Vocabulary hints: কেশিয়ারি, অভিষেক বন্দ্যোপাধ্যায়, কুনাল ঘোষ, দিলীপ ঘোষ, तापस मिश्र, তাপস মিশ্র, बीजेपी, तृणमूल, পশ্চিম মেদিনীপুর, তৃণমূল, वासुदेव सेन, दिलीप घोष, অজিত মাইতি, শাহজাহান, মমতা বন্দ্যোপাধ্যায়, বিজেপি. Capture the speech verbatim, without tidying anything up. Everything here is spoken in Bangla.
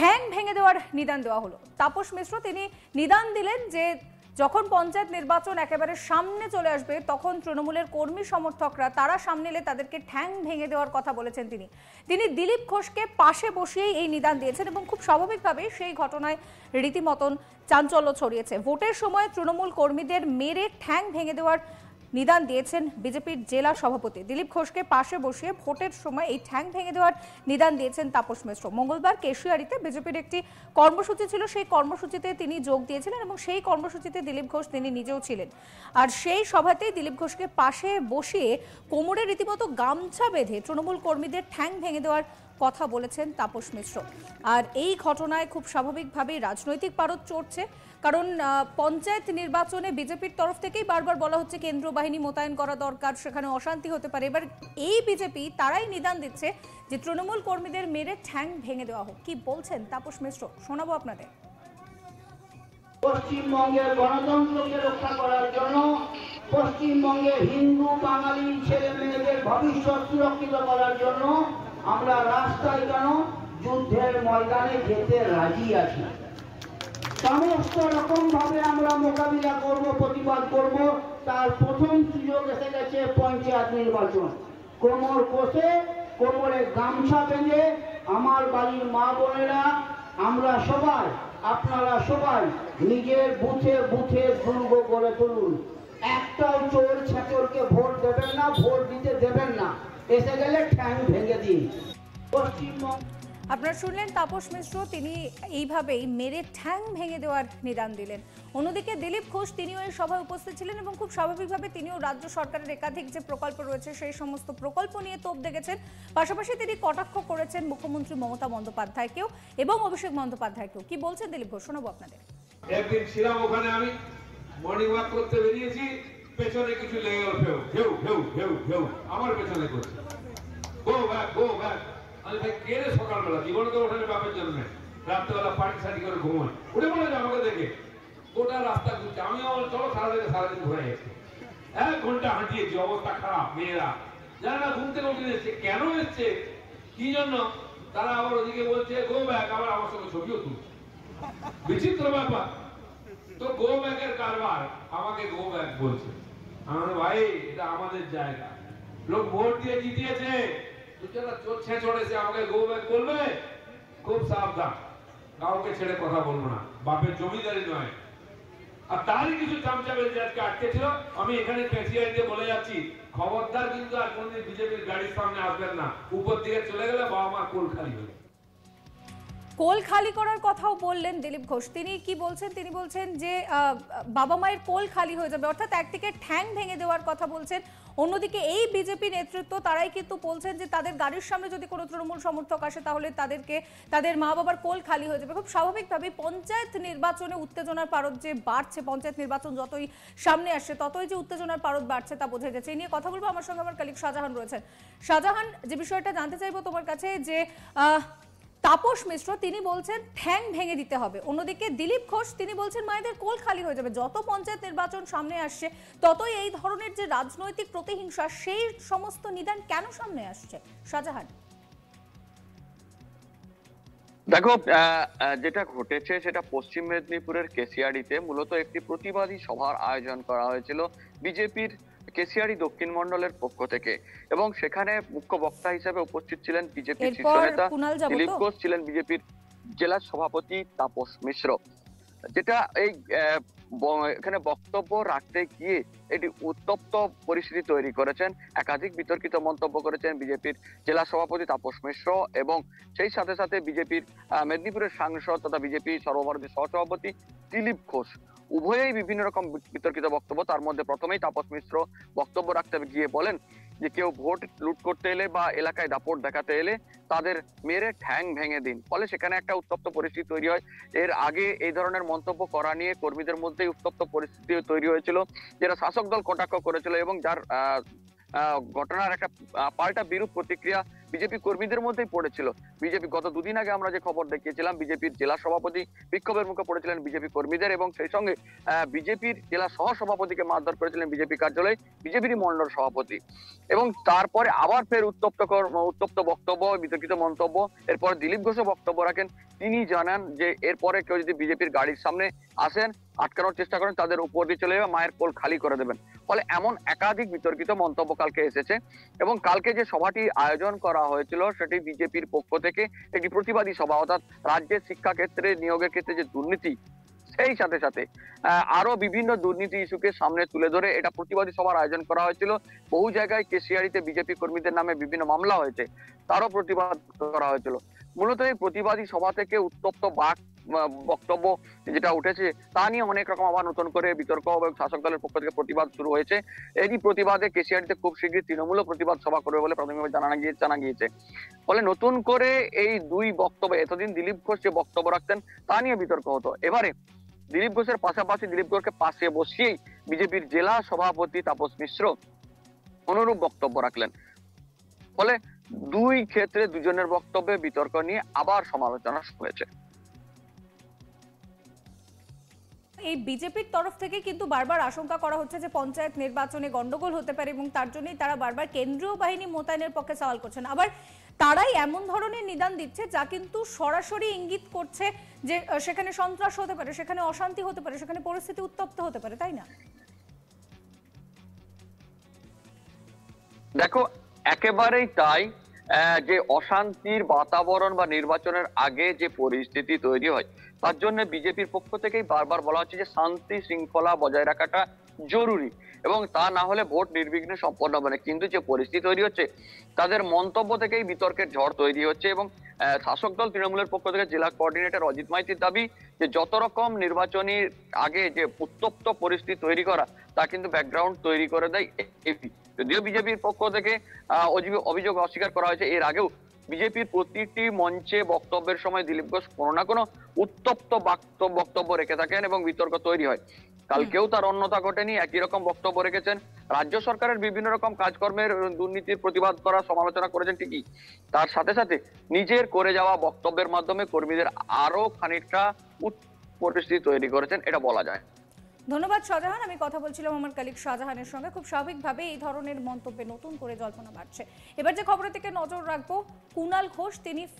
ঠ্যাং ভেঙে দেওয়ার নিদান দেওয়া হলো। তাপস মিশ্র তিনি নিদান দিলেন যে যখন পঞ্চায়েত নির্বাচন একেবারে সামনে চলে আসবে তখন তৃণমূলের কর্মী সমর্থকরা তারা সামনে এলে তাদেরকে ঠ্যাং ভেঙে দেওয়ার কথা বলেছেন তিনি। তিনি দিলীপ ঘোষকে পাশে বসিয়ে এই নিদান দিয়েছেন এবং খুব স্বাভাবিকভাবে সেই ঘটনায় রীতিমতন চাঞ্চল্য ছড়িয়েছে। ভোটের সময় তৃণমূল কর্মীদের মেরে ঠ্যাং ভেঙে দেওয়ার निदान दिए बीजेपी जिला सभापति दिलीप घोष के पास बसिए भोटर समय ठैंग भेंगे देवार निदान दिए तापस मिश्र। मंगलवार केशियारीते बीजेपी एक कर्मसूची छिलो सेई कर्मसूचीते तिनी जोग दिएछिलेन एबं सेई कर्मसूचीते दिलीप घोष तिनी निजेओ छिलेन और सेई सभातेई दिलीप घोष के पाशे बसिए कोमरे रीतिमतो गामछा बेधे तृणमूल कर्मीदेर ठैंग भेंगे देवार कथा बोलेछेन तापस मिश्र। और एई घटनाय खूब स्वाभाविकभावेई राजनैतिक पारद चढ़छे কারণ পঞ্চায়েত নির্বাচনে বিজেপির তরফ থেকেই বারবার বলা হচ্ছে কেন্দ্রীয় বাহিনী মোতায়েন করা দরকার, সেখানে অশান্তি হতে পারে। এবার এই বিজেপি তারাই নিদান দিচ্ছে যে তৃণমূল কর্মীদের মেরে ঠ্যাং ভেঙে দেওয়া হোক। কি বলছেন তাপস মিশ্র শোনাবো আপনাদের। পশ্চিমবঙ্গের গণতন্ত্রকে রক্ষা করার জন্য পশ্চিমবঙ্গে হিন্দু বাঙালি ছেলে মেয়েদের ভবিষ্যৎ সুরক্ষিত করার জন্য আমরা রাস্তায় কেন যুদ্ধের ময়দানে যেতে রাজি আছি। সমস্ত রকম ভাবে আমরা মোকাবিলা করব, প্রতিবাদ করব। তার প্রথম সুযোগ এসে গেছে পঞ্চায়েত নির্বাচন। কোমর কষে কোমরে গামছা বেঁধে আমার বাড়ির মা বোনেরা আমরা সবাই আপনারা সবাই নিজের বুথে বুথে দুর্গ গড়ে তুলুন। একটাও চোর ছাচোরকে ভোট দেবেন না, ভোট দিতে দেবেন না, এসে গেলে ঠ্যাং ভেঙে দিন। পশ্চিমবঙ্গ আপনারা শুনলেন তাপস মিশ্র তিনি এইভাবেই মেরে ঠ্যাং ভেঙে দেওয়ার নিদান দিলেন। অন্যদিকে দিলীপ ঘোষ তিনিও এই সভায় উপস্থিত ছিলেন এবং খুব স্বাভাবিকভাবে তিনিও রাজ্য সরকারের একাধিক যে প্রকল্প রয়েছে সেই সমস্ত প্রকল্প নিয়ে তোপ দেখেছেন। পাশাপাশি তিনি কটাক্ষ করেছেন মুখ্যমন্ত্রী মমতা বন্দ্যোপাধ্যায়কেও এবং অভিষেক বন্দ্যোপাধ্যায়কেও। কি বলছেন দিলীপ ঘোষ শোনাবো আপনাদের। একদিন ছিলাম ওখানে, আমি মর্নিং ওয়াক করতে বেরিয়েছি, পেছনে কিছু লেগে গেল, ঢেউ ঢেউ ঢেউ ঢেউ আমার পেছনে করছে, গো ব্যাক গো ব্যাক। সকালবেলা জীবন তো ওঠানে বাপের জন্মে রাত্রেবেলা পাটি সাটি করে ঘুমায়, উঠে মনে হয় আমাকে দেখে গোটা রাস্তা ঘুরছে। আমি আমার চলো সারা থেকে সারাদিন ঘুরে এসেছি, এক ঘন্টা হাঁটিয়েছি। অবস্থা খারাপ, মেয়েরা যারা না ঘুম থেকে উঠে এসছে কেন এসছে কি জন্য, তারা আবার ওদিকে বলছে গো ব্যাগ, আবার আমার সঙ্গে ছবিও তুলছে। বিচিত্র ব্যাপার তো, গো ব্যাগের কারবার। আমাকে গো ব্যাগ বলছে। আমার ভাই এটা আমাদের জায়গা, লোক ভোট দিয়ে জিতিয়েছে। খুব সাবধান, কাউকে ছেড়ে কথা বলবো না। বাপের জমিদারি নয়। আর তারই কিছু চামচাবের আটকে ছিল। আমি এখানে পেশিয়াইতে বলে যাচ্ছি, খবরদার কিন্তু আর কোনদিন বিজেপির গাড়ির সামনে আসবেন না। উপর দিকে চলে গেলে বাবা মা কোল খালি হয়ে যাবে। কোল খালি করার কথাও বললেন দিলীপ ঘোষ। তিনি কি বলছেন, তিনি বলছেন যে বাবা মায়ের কোল খালি হয়ে যাবে, অর্থাৎ একদিকে ঠ্যাং ভেঙে দেওয়ার কথা বলছেন, অন্যদিকে এই বিজেপি নেতৃত্ব তারাই কিন্তু বলছেন যে তাদের গাড়ির সামনে যদি কোনো তৃণমূল সমর্থক আসে তাহলে তাদেরকে তাদের মা বাবার কোল খালি হয়ে যাবে। খুব স্বাভাবিকভাবেই পঞ্চায়েত নির্বাচনে উত্তেজনার পারদ যে বাড়ছে, পঞ্চায়েত নির্বাচন যতই সামনে আসছে ততই যে উত্তেজনার পারদ বাড়ছে তা বোঝা যাচ্ছে। এই নিয়ে কথা বলবো আমার সঙ্গে আমার কলিগ শাহজাহান রয়েছেন। শাহজাহান, যে বিষয়টা জানতে চাইবো তোমার কাছে, যে তাপস মিশ্র তিনি বলছেন ঠ্যাং ভেঙে দিতে হবে, অন্যদিকে দিলীপ ঘোষ তিনি বলছেন মায়েদের কোল খালি হয়ে যাবে। যত পঞ্চায়েত নির্বাচন সামনে আসছে ততই এই ধরনের যে রাজনৈতিক প্রতিহিংসা সেই সমস্ত নিদান কেন সামনে আসছে? শাহজাহান, দেখো যেটা ঘটেছে সেটা পশ্চিম মেদিনীপুরের কেশিয়ারিতে মূলত একটি প্রতিবাদী সভার আয়োজন করা হয়েছিল বিজেপির কেশিয়ারি দক্ষিণ মন্ডলের পক্ষ থেকে, এবং সেখানে মুখ্য বক্তা হিসেবে উপস্থিত ছিলেন বিজেপির শীর্ষ নেতা দিলীপ ঘোষ, ছিলেন বিজেপির জেলা সভাপতি তাপস মিশ্র। যেটা এই এখানে বক্তব্য রাখতে গিয়ে এটি উত্তপ্ত পরিস্থিতি তৈরি করেছেন, একাধিক বিতর্কিত মন্তব্য করেছেন বিজেপির জেলা সভাপতি তাপস মিশ্র এবং সেই সাথে সাথে বিজেপির মেদিনীপুরের সাংসদ তথা বিজেপি সর্বভারতীয় সহসভাপতি দিলীপ ঘোষ। উভয়েই বিভিন্ন রকম বিতর্কিত বক্তব্য। তার মধ্যে প্রথমেই তাপস মিশ্র বক্তব্য রাখতে গিয়ে বলেন যে কেউ ভোট লুট করতে এলে বা এলাকায় দাপট দেখাতে এলে তাদের মেরে ঠ্যাং ভেঙে দিন। ফলে সেখানে একটা উত্তপ্ত পরিস্থিতি তৈরি হয়। এর আগে এই ধরনের মন্তব্য করা নিয়ে কর্মীদের মধ্যেই উত্তপ্ত পরিস্থিতি তৈরি হয়েছিল, যেটা শাসক দল কটাক্ষ করেছিল এবং যার ঘটনার একটা পাল্টা বিরূপ প্রতিক্রিয়া বিজেপি কর্মীদের মধ্যেই পড়েছিল। বিজেপি গত দুদিন আগে আমরা যে খবর দেখিয়েছিলাম, বিজেপির জেলা সভাপতি বিক্ষোভের মুখে পড়েছিলেন বিজেপি কর্মীদের, এবং সেই সঙ্গে বিজেপির জেলা সহ সভাপতিকে মারধর করেছিলেন বিজেপি কার্যালয়ে বিজেপির মন্ডল সভাপতি। এবং তারপরে আবার ফের উত্তপ্ত উত্তপ্ত বক্তব্য, বিতর্কিত মন্তব্য, এরপর দিলীপ ঘোষ বক্তব্য রাখেন। তিনি জানান যে এরপরে কেউ যদি বিজেপির গাড়ির সামনে আসেন, আটকানোর চেষ্টা করেন, তাদের উপর দিয়ে চলে যাবে, মায়ের কোল খালি করে দেবেন। ফলে এমন একাধিক বিতর্কিত মন্তব্য কালকে এসেছে। এবং কালকে যে সভাটি আয়োজন করা হয়েছিল সেটি বিজেপির পক্ষ থেকে একটি প্রতিবাদী সভা, অর্থাৎ রাজ্যের শিক্ষাক্ষেত্রে নিয়োগের ক্ষেত্রে যে দুর্নীতি, সেই সাথে সাথে আরো বিভিন্ন দুর্নীতি ইস্যুকে সামনে তুলে ধরে এটা প্রতিবাদী সভার আয়োজন করা হয়েছিল। বহু জায়গায় কেশিয়ারিতে বিজেপি কর্মীদের নামে বিভিন্ন মামলা হয়েছে, তারও প্রতিবাদ করা হয়েছিল। মূলত এই প্রতিবাদী সভা থেকে উত্তপ্ত বাক বক্তব্য যেটা উঠেছে তা নিয়ে অনেক রকম আবার নতুন করে বিতর্ক এবং শাসক দলের পক্ষ থেকে প্রতিবাদ শুরু হয়েছে। এরই প্রতিবাদে কেশিয়ারিতে খুব শীঘ্রই তৃণমূল প্রতিবাদ সভা করবে বলে প্রাথমিকভাবে জানা গিয়েছে জানা গিয়েছে ফলে নতুন করে এই দুই বক্তব্য, এতদিন দিলীপ ঘোষ যে বক্তব্য রাখতেন তা নিয়ে বিতর্ক হতো, এবারে দিলীপ ঘোষের পাশাপাশি দিলীপ ঘোষকে পাশে বসিয়েই বিজেপির জেলা সভাপতি তাপস মিশ্র অনুরূপ বক্তব্য রাখলেন। ফলে দুই ক্ষেত্রে দুজনের বক্তব্যে বিতর্ক নিয়ে আবার সমালোচনা হয়েছে। এই বিজেপির তরফ থেকে কিন্তু বারবার আশঙ্কা করা হচ্ছে যে পঞ্চায়েত নির্বাচনে গন্ডগোল হতে পারে, এবং তার জন্যই তারা বারবার কেন্দ্রীয় বাহিনী মোতায়েনের পক্ষে সওয়াল করছেন। আবার তারাই এমন ধরনের নিদান দিচ্ছে যা কিন্তু সরাসরি ইঙ্গিত করছে যে সেখানে সন্ত্রাস হতে পারে, সেখানে অশান্তি হতে পারে, সেখানে পরিস্থিতি উত্তপ্ত হতে পারে, তাই না? দেখো, একেবারেই তাই। যে অশান্তির বাতাবরণ বা নির্বাচনের আগে যে পরিস্থিতি তৈরি হয় তার জন্য বিজেপির পক্ষ থেকেই বারবার বলা হচ্ছে যে শান্তি শৃঙ্খলা বজায় রাখাটা জরুরি, এবং তা না হলে ভোট নির্বিঘ্নে সম্পন্ন হবে না। কিন্তু যে পরিস্থিতি তৈরি হচ্ছে তাদের মন্তব্য থেকেই বিতর্কের ঝড় তৈরি হচ্ছে। এবং শাসক দল তৃণমূলের পক্ষ থেকে জেলা কোঅর্ডিনেটর অজিত মাইতির দাবি যে যত রকম নির্বাচনের আগে যে উত্তপ্ত পরিস্থিতি তৈরি করা তা কিন্তু ব্যাকগ্রাউন্ড তৈরি করে দেয় এপি। যদিও বিজেপির পক্ষ থেকে অভিযোগ অস্বীকার করা হয়েছে, এর আগেও বিজেপির প্রতিটি মঞ্চে বক্তব্যের সময় দিলীপ ঘোষ কোনো না কোনো উত্তপ্ত বক্তব্য রেখে থাকেন এবং বিতর্ক তৈরি হয়। কালকেও তার অন্যথা ঘটেনি, একই রকম বক্তব্য রেখেছেন। রাজ্য সরকারের বিভিন্ন রকম কাজকর্মের দুর্নীতির প্রতিবাদ করা সমালোচনা করেছেন ঠিকই, তার সাথে সাথে নিজের করে যাওয়া বক্তব্যের মাধ্যমে কর্মীদের আরো খানিকটা পরিস্থিতি তৈরি করেছেন, এটা বলা যায়। ধন্যবাদ শাহজাহান। আমি কথা বলছিলাম আমার কলিগ শাহজাহানের সঙ্গে। খুব স্বাভাবিকভাবে এই ধরনের মন্তব্যে নতুন করে জল্পনা বাড়ছে। এবার যে খবরের দিকে নজর রাখবো, কুনাল ঘোষ তিনি